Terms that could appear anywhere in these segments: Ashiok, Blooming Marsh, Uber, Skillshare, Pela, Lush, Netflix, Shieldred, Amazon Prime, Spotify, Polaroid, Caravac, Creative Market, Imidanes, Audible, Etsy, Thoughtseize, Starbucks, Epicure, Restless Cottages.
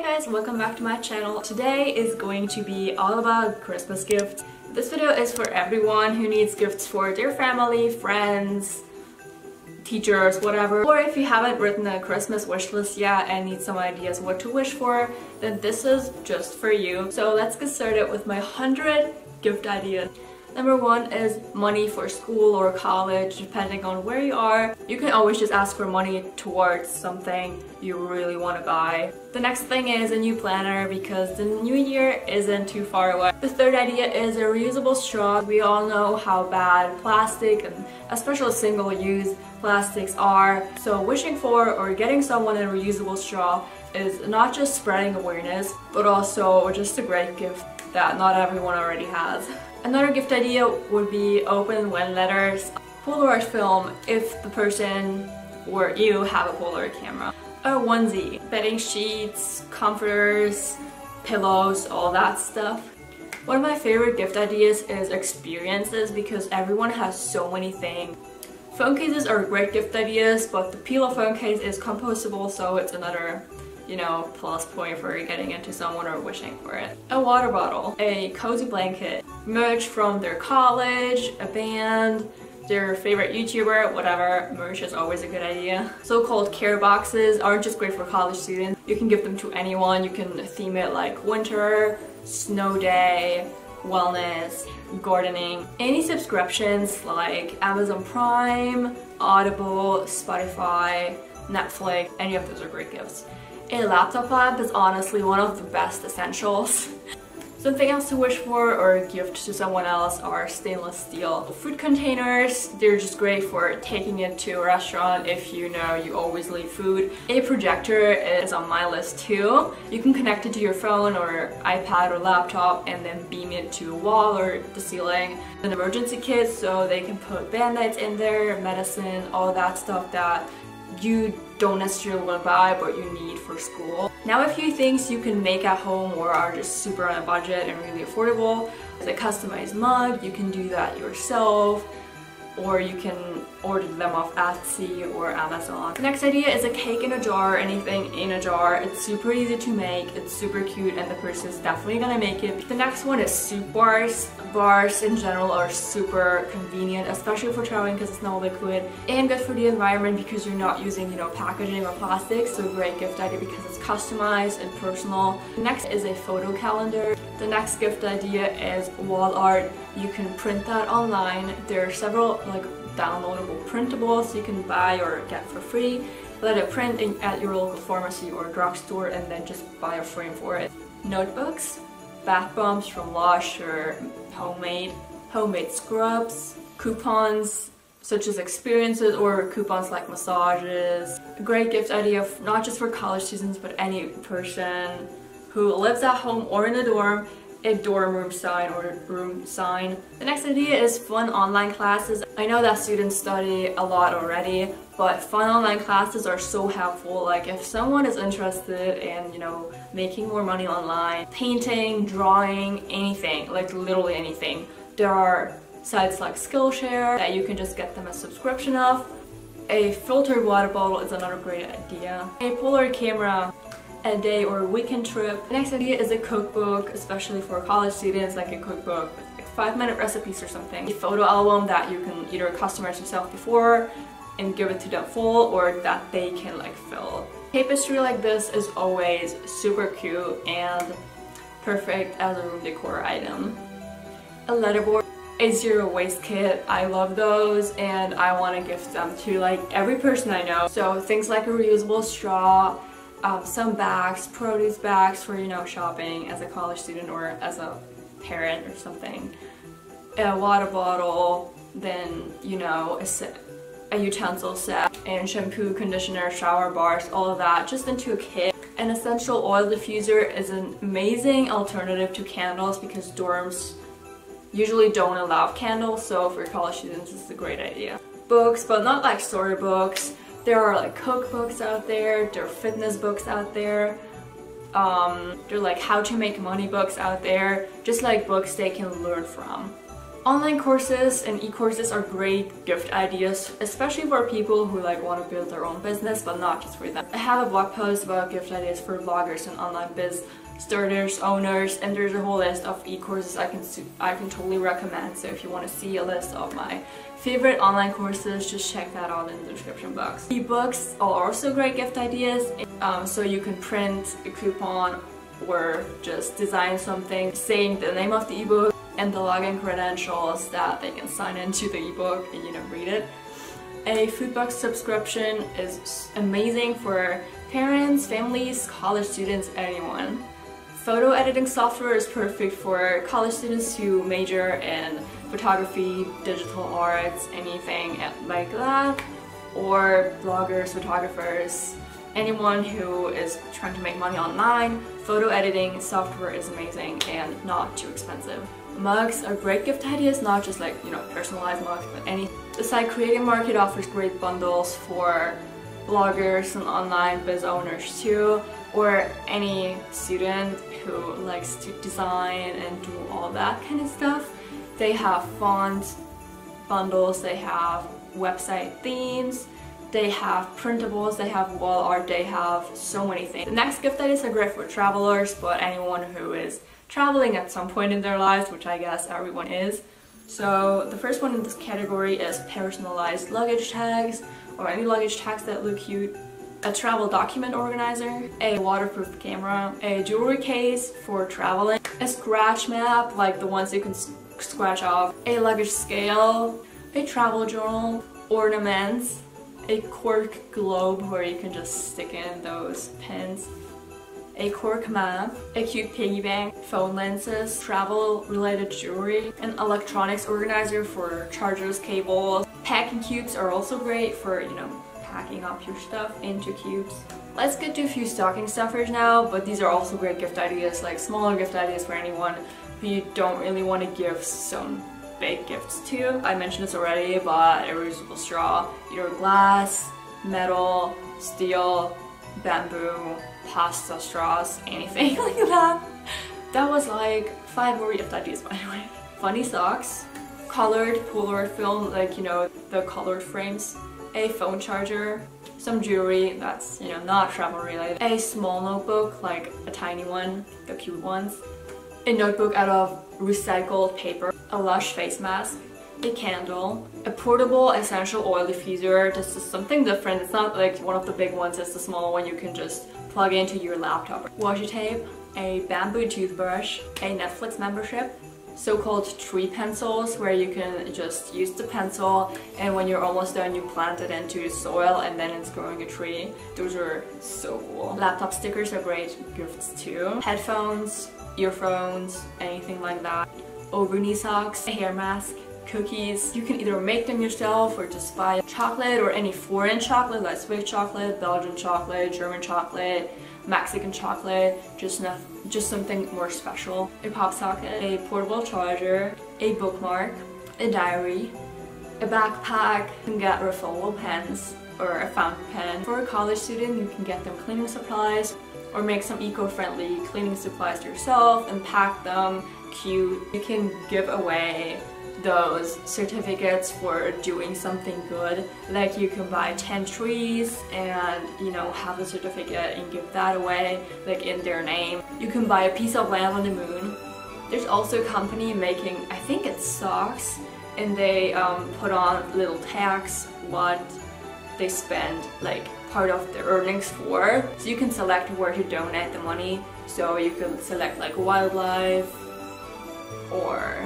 Hi guys, welcome back to my channel. Today is going to be all about Christmas gifts. This video is for everyone who needs gifts for their family, friends, teachers, whatever. Or if you haven't written a Christmas wish list yet and need some ideas what to wish for, then this is just for you. So let's get started with my 100 gift ideas. Number one is money for school or college, depending on where you are. You can always just ask for money towards something you really want to buy. The next thing is a new planner because the new year isn't too far away. The third idea is a reusable straw. We all know how bad plastic and especially single-use plastics are. So wishing for or getting someone a reusable straw is not just spreading awareness, but also just a great gift that not everyone already has. Another gift idea would be open win letters, Polaroid film if the person or you have a Polaroid camera, a onesie, bedding sheets, comforters, pillows, all that stuff. One of my favorite gift ideas is experiences because everyone has so many things. Phone cases are great gift ideas, but the Pela phone case is compostable, so it's another plus point for getting into someone or wishing for it. A water bottle, a cozy blanket, merch from their college, a band, their favorite YouTuber, whatever. Merch is always a good idea. So-called care boxes aren't just great for college students. You can give them to anyone. You can theme it like winter, snow day, wellness, gardening. Any subscriptions like Amazon Prime, Audible, Spotify, Netflix, any of those are great gifts. A laptop lamp is honestly one of the best essentials. Something else to wish for or gift to someone else are stainless steel food containers. They're just great for taking it to a restaurant if you know you always leave food. A projector is on my list too. You can connect it to your phone or iPad or laptop and then beam it to a wall or the ceiling. An emergency kit so they can put band-aids in there, medicine, all that stuff that you don't necessarily want to buy but you need for school. Now a few things you can make at home or are just super on a budget and really affordable. There's a customized mug, you can do that yourself or you can order them off Etsy or Amazon. The next idea is a cake in a jar, anything in a jar. It's super easy to make, it's super cute and the person's definitely gonna make it. The next one is soup bars. Bars in general are super convenient, especially for traveling because it's not liquid and good for the environment because you're not using, packaging or plastic. So great gift idea because it's customized and personal. The next is a photo calendar. The next gift idea is wall art. You can print that online. There are several downloadable printables you can buy or get for free. Let it print at your local pharmacy or drugstore and then just buy a frame for it. Notebooks, bath bombs from Lush or homemade scrubs, coupons such as experiences or coupons like massages. A great gift idea not just for college students but any person who lives at home or in a dorm room sign or room sign. The next idea is fun online classes. I know that students study a lot already, but fun online classes are so helpful. Like if someone is interested in, making more money online, painting, drawing, anything, like literally anything. There are sites like Skillshare that you can just get them a subscription of. A filtered water bottle is another great idea. A Polaroid camera. A day or a weekend trip. The next idea is a cookbook, especially for college students, like a cookbook with like 5-minute recipes or something. A photo album that you can either customize yourself before and give it to them full or that they can fill. Tapestry like this is always super cute and perfect as a room decor item. A letterboard. A zero-waste kit. I love those and I want to gift them to every person I know. So things like a reusable straw, some bags, produce bags for shopping as a college student or as a parent or something, a water bottle, then a utensil set and shampoo, conditioner, shower bars, all of that just into a kit. An essential oil diffuser is an amazing alternative to candles because dorms usually don't allow candles, so for college students it's a great idea. Books, but not like storybooks. There are cookbooks out there, there are fitness books out there, there are how to make money books out there, just books they can learn from. Online courses and e-courses are great gift ideas, especially for people who want to build their own business, but not just for that. I have a blog post about gift ideas for vloggers and online biz starters, owners, and there's a whole list of e-courses I can totally recommend. So if you want to see a list of my favorite online courses, just check that out in the description box. Ebooks are also great gift ideas, so you can print a coupon or just design something saying the name of the ebook and the login credentials that they can sign into the ebook and read it. A food box subscription is amazing for parents, families, college students, anyone. Photo editing software is perfect for college students who major in photography, digital arts, anything like that, or bloggers, photographers, anyone who is trying to make money online. Photo editing software is amazing and not too expensive. Mugs are great gift ideas, not just personalized mugs, but any. Besides, Creative Market offers great bundles for bloggers and online biz owners too, or any student who likes to design and do all that kind of stuff. They have font bundles, they have website themes, they have printables, they have wall art, they have so many things. The next gift ideas are great for travelers, but anyone who is traveling at some point in their lives, which I guess everyone is. So the first one in this category is personalized luggage tags, or any luggage tags that look cute, a travel document organizer, a waterproof camera, a jewelry case for traveling, a scratch map, like the ones you can scratch off, a luggage scale, a travel journal, ornaments, a cork globe where you can just stick in those pins, a cork map, a cute piggy bank, phone lenses, travel related jewelry, an electronics organizer for chargers, cables. Packing cubes are also great for, packing up your stuff into cubes. Let's get to a few stocking stuffers now, but these are also great gift ideas, like smaller gift ideas for anyone who you don't really want to give some big gifts to. I mentioned this already, but a reusable straw, glass, metal, steel, bamboo, pasta straws, anything like that. That was like 5 more gift ideas, by the way. Funny socks, colored Polaroid film, the colored frames, a phone charger, some jewelry that's, not travel related, a small notebook, like a tiny one, the cute ones, a notebook out of recycled paper, a Lush face mask, a candle, a portable essential oil diffuser. This is something different. It's not like one of the big ones, it's the small one you can just plug into your laptop. Washi tape, a bamboo toothbrush, a Netflix membership, so-called tree pencils where you can just use the pencil and when you're almost done you plant it into the soil and then it's growing a tree. Those are so cool. Laptop stickers are great gifts too. Headphones, earphones, anything like that. Overknee socks, a hair mask, cookies. You can either make them yourself or just buy chocolate or any foreign chocolate like Swiss chocolate, Belgian chocolate, German chocolate, Mexican chocolate, just something more special. A pop socket, a portable charger, a bookmark, a diary, a backpack. You can get refillable pens or a fountain pen. For a college student, you can get them cleaning supplies or make some eco-friendly cleaning supplies yourself and pack them cute. You can give away those certificates for doing something good, like you can buy 10 trees and have the certificate and give that away in their name. You can buy a piece of land on the moon. There's also a company making, I think it's socks, and they put on little tags what they spend part of the earnings for, so you can select where to donate the money. So you can select wildlife, or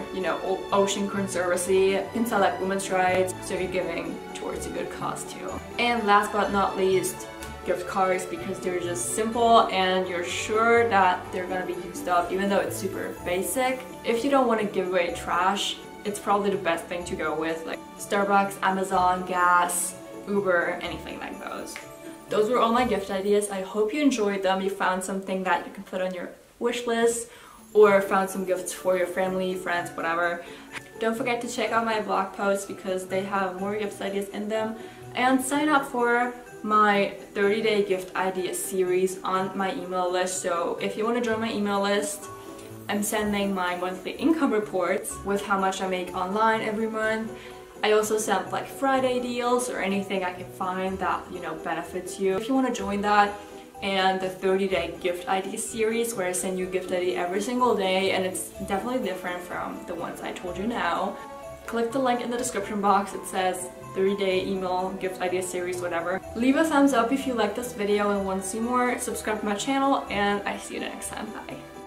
Ocean Conservancy. You can select women's rights, so you're giving towards a good cause too. And last but not least, gift cards, because they're just simple and you're sure that they're gonna be used up even though it's super basic. If you don't want to give away trash, it's probably the best thing to go with, like Starbucks, Amazon, gas, Uber, anything like those. Those were all my gift ideas. I hope you enjoyed them, you found something that you can put on your wish list, or found some gifts for your family, friends, whatever. Don't forget to check out my blog posts because they have more gift ideas in them, and sign up for my 30-day gift idea series on my email list. So if you want to join my email list, I'm sending my monthly income reports with how much I make online every month. I also send Black Friday deals or anything I can find that, you know, benefits you. If you want to join that, and the 30-day gift idea series where I send you gift idea every single day, and it's definitely different from the ones I told you now. Click the link in the description box. It says 30-day email gift idea series, whatever. Leave a thumbs up if you like this video and want to see more. Subscribe to my channel, and I see you next time. Bye.